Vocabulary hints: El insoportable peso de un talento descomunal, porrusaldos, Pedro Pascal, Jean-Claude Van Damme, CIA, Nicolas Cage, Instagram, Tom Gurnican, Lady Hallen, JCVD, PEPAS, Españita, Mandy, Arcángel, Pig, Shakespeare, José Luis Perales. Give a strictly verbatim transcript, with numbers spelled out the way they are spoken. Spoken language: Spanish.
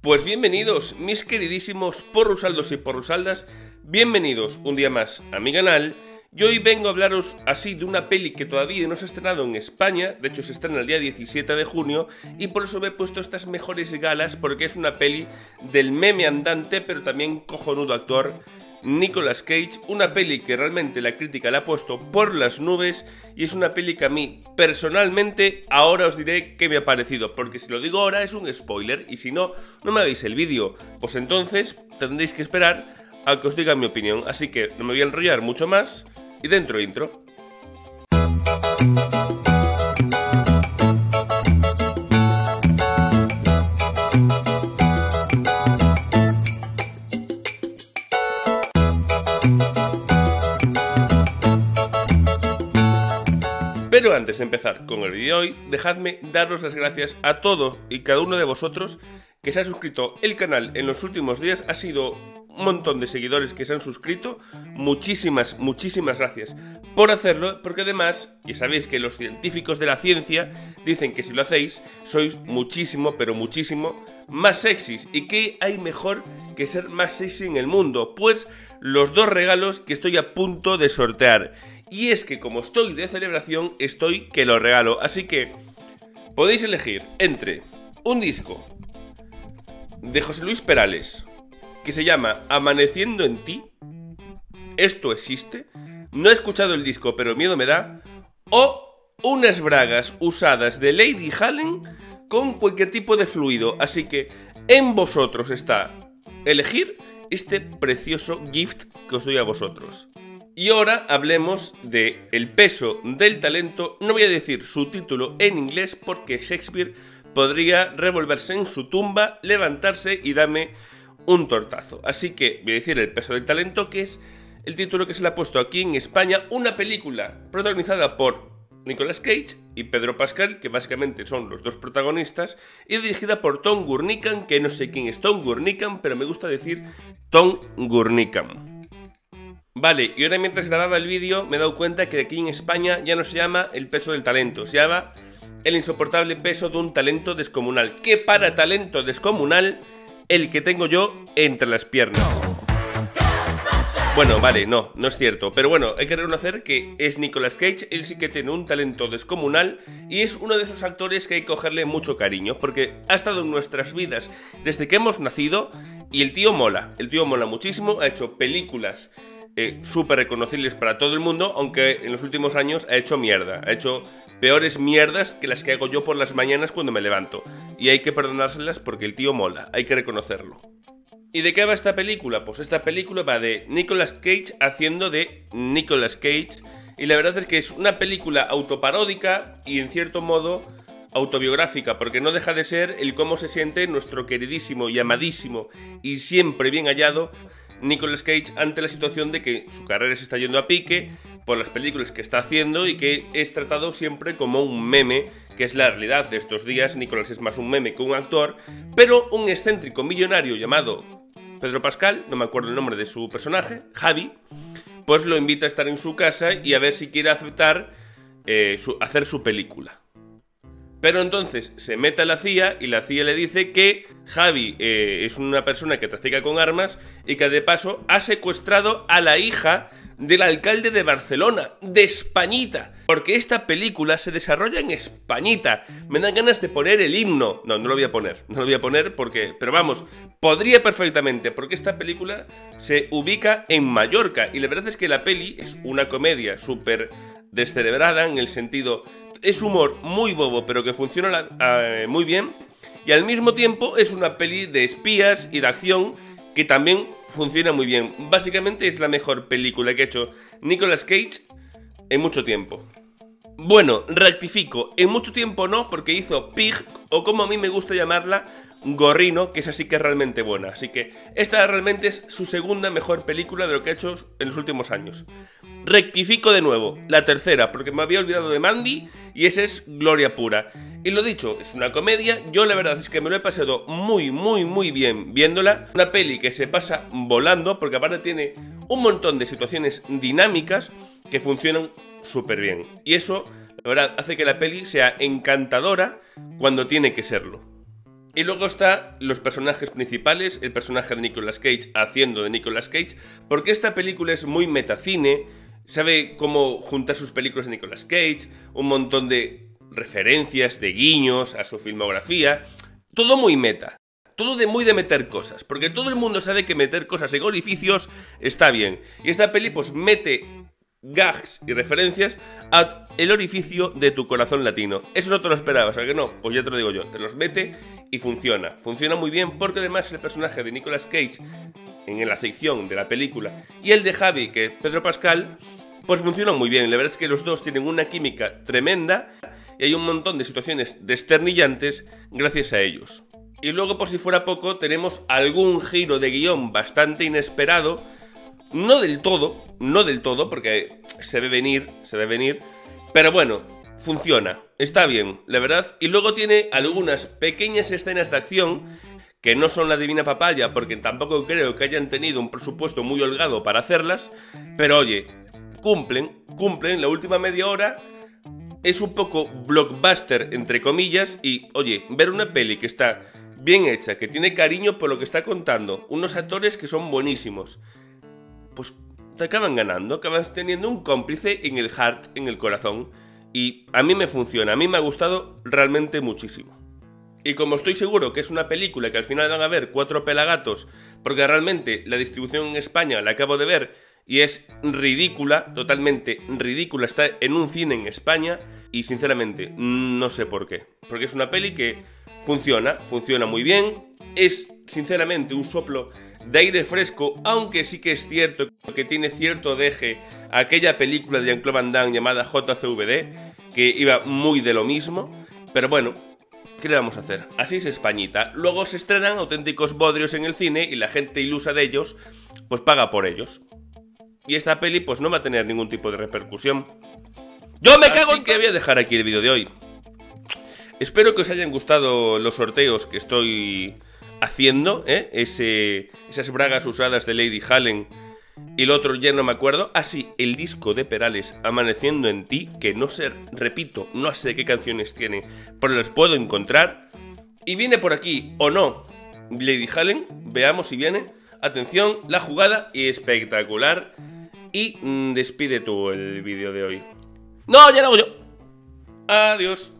Pues bienvenidos, mis queridísimos porrusaldos y porrusaldas, bienvenidos un día más a mi canal. Y hoy vengo a hablaros así de una peli que todavía no se ha estrenado en España. De hecho se estrena el día diecisiete de junio, y por eso me he puesto estas mejores galas, porque es una peli del meme andante pero también cojonudo actor Nicolas Cage, una peli que realmente la crítica la ha puesto por las nubes, y es una peli que a mí personalmente ahora os diré qué me ha parecido, porque si lo digo ahora es un spoiler, y si no, no me veis el vídeo, pues entonces tendréis que esperar a que os diga mi opinión. Así que no me voy a enrollar mucho más y dentro intro. Pero antes de empezar con el vídeo de hoy, dejadme daros las gracias a todos y cada uno de vosotros que se ha suscrito el canal en los últimos días. Ha sido un montón de seguidores que se han suscrito, muchísimas, muchísimas gracias por hacerlo, porque además, y sabéis que los científicos de la ciencia dicen que si lo hacéis, sois muchísimo, pero muchísimo más sexys. ¿Y qué hay mejor que ser más sexy en el mundo? Pues los dos regalos que estoy a punto de sortear. Y es que como estoy de celebración, estoy que lo regalo. Así que podéis elegir entre un disco de José Luis Perales que se llama Amaneciendo en ti, esto existe, no he escuchado el disco pero miedo me da, o unas bragas usadas de Lady Hallen con cualquier tipo de fluido. Así que en vosotros está elegir este precioso gift que os doy a vosotros. Y ahora hablemos de El peso del talento. No voy a decir su título en inglés porque Shakespeare podría revolverse en su tumba, levantarse y dame un tortazo. Así que voy a decir El peso del talento, que es el título que se le ha puesto aquí en España. Una película protagonizada por Nicolas Cage y Pedro Pascal, que básicamente son los dos protagonistas, y dirigida por Tom Gurnican, que no sé quién es Tom Gurnican, pero me gusta decir Tom Gurnican. Vale, y ahora mientras grababa el vídeo me he dado cuenta que aquí en España ya no se llama El peso del talento, se llama El insoportable peso de un talento descomunal. Que para talento descomunal, el que tengo yo entre las piernas. Bueno, vale, no, no es cierto, pero bueno, hay que reconocer que es Nicolas Cage, él sí que tiene un talento descomunal y es uno de esos actores que hay que cogerle mucho cariño, porque ha estado en nuestras vidas desde que hemos nacido y el tío mola, el tío mola muchísimo, ha hecho películas Eh, súper reconocibles para todo el mundo, aunque en los últimos años ha hecho mierda, ha hecho peores mierdas que las que hago yo por las mañanas cuando me levanto, y hay que perdonárselas porque el tío mola, hay que reconocerlo. ¿Y de qué va esta película? Pues esta película va de Nicolas Cage haciendo de Nicolas Cage, y la verdad es que es una película autoparódica y en cierto modo autobiográfica, porque no deja de ser el cómo se siente nuestro queridísimo y amadísimo y siempre bien hallado Nicolas Cage ante la situación de que su carrera se está yendo a pique por las películas que está haciendo y que es tratado siempre como un meme, que es la realidad de estos días. Nicolas es más un meme que un actor, pero un excéntrico millonario llamado Pedro Pascal, no me acuerdo el nombre de su personaje, Javi, pues lo invita a estar en su casa y a ver si quiere aceptar eh, su, hacer su película. Pero entonces se mete a la C I A y la C I A le dice que Javi eh, es una persona que trafica con armas y que de paso ha secuestrado a la hija del alcalde de Barcelona, de Españita. Porque esta película se desarrolla en Españita. Me dan ganas de poner el himno. No, no lo voy a poner, no lo voy a poner porque... Pero vamos, podría perfectamente, porque esta película se ubica en Mallorca. Y la verdad es que la peli es una comedia súper descerebrada en el sentido... Es humor muy bobo, pero que funciona eh, muy bien. Y al mismo tiempo es una peli de espías y de acción que también funciona muy bien. Básicamente es la mejor película que ha hecho Nicolas Cage en mucho tiempo. Bueno, rectifico, en mucho tiempo no, porque hizo Pig, o como a mí me gusta llamarla, Gorrino, que esa sí que es realmente buena. Así que esta realmente es su segunda mejor película de lo que ha hecho en los últimos años. Rectifico de nuevo, la tercera, porque me había olvidado de Mandy, y esa es gloria pura. Y lo dicho, es una comedia, yo la verdad es que me lo he pasado muy, muy, muy bien viéndola. Una peli que se pasa volando, porque aparte tiene un montón de situaciones dinámicas que funcionan súper bien. Y eso, la verdad, hace que la peli sea encantadora cuando tiene que serlo. Y luego está los personajes principales, el personaje de Nicolas Cage haciendo de Nicolas Cage, porque esta película es muy metacine, sabe cómo juntar sus películas de Nicolas Cage, un montón de referencias, de guiños a su filmografía, todo muy meta. Todo de muy de meter cosas, porque todo el mundo sabe que meter cosas en orificios está bien. Y esta peli pues mete gags y referencias al orificio de tu corazón latino. Eso no te lo esperabas, ¿a que no? Pues ya te lo digo yo, te los mete y funciona. Funciona muy bien porque además el personaje de Nicolas Cage en la ficción de la película y el de Javi, que es Pedro Pascal, pues funciona muy bien. La verdad es que los dos tienen una química tremenda y hay un montón de situaciones desternillantes gracias a ellos. Y luego, por si fuera poco, tenemos algún giro de guión bastante inesperado. No del todo, no del todo, porque se ve venir, se ve venir. Pero bueno, funciona, está bien, la verdad. Y luego tiene algunas pequeñas escenas de acción que no son la divina papaya, porque tampoco creo que hayan tenido un presupuesto muy holgado para hacerlas. Pero oye, cumplen, cumplen, la última media hora es un poco blockbuster, entre comillas. Y oye, ver una peli que está bien hecha, que tiene cariño por lo que está contando, unos actores que son buenísimos, pues te acaban ganando, acabas teniendo un cómplice en el heart, en el corazón. Y a mí me funciona, a mí me ha gustado realmente muchísimo. Y como estoy seguro que es una película que al final van a ver cuatro pelagatos, porque realmente la distribución en España la acabo de ver y es ridícula, totalmente ridícula, está en un cine en España y sinceramente no sé por qué. Porque es una peli que funciona, funciona muy bien, es sinceramente un soplo de aire fresco, aunque sí que es cierto que tiene cierto deje aquella película de Jean-Claude Van Damme llamada J C V D, que iba muy de lo mismo, pero bueno, ¿qué le vamos a hacer? Así es Españita. Luego se estrenan auténticos bodrios en el cine y la gente ilusa de ellos, pues paga por ellos. Y esta peli pues no va a tener ningún tipo de repercusión. ¡Yo me cago en que voy a dejar aquí el vídeo de hoy! Espero que os hayan gustado los sorteos que estoy haciendo, ¿eh? Ese, esas bragas usadas de Lady Hallen y el otro ya no me acuerdo. Ah, sí, el disco de Perales, Amaneciendo en ti, que no sé, repito, no sé qué canciones tiene, pero las puedo encontrar. Y viene por aquí, o no, Lady Hallen, veamos si viene. Atención, la jugada espectacular. Y mmm, despide tú el vídeo de hoy. ¡No, ya lo hago yo! Adiós.